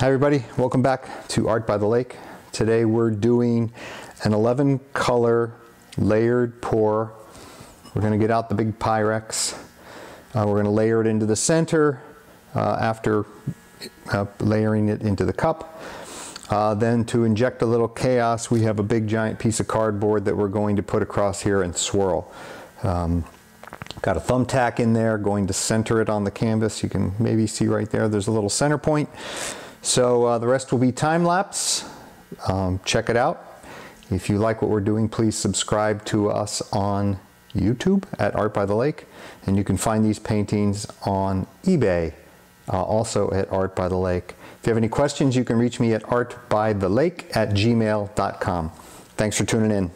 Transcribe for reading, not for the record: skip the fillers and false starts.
Hi everybody, welcome back to Art by the Lake. Today we're doing an 11 color layered pour. We're gonna get out the big Pyrex. We're gonna layer it into the center after layering it into the cup. Then to inject a little chaos, we have a big giant piece of cardboard that we're going to put across here and swirl. Got a thumbtack in there, going to center it on the canvas. You can maybe see right there, there's a little center point. So the rest will be time-lapse. Check it out. If you like what we're doing, please subscribe to us on YouTube at Art by the Lake. And you can find these paintings on eBay, also at Art by the Lake. If you have any questions, you can reach me at artbythelake@gmail.com. Thanks for tuning in.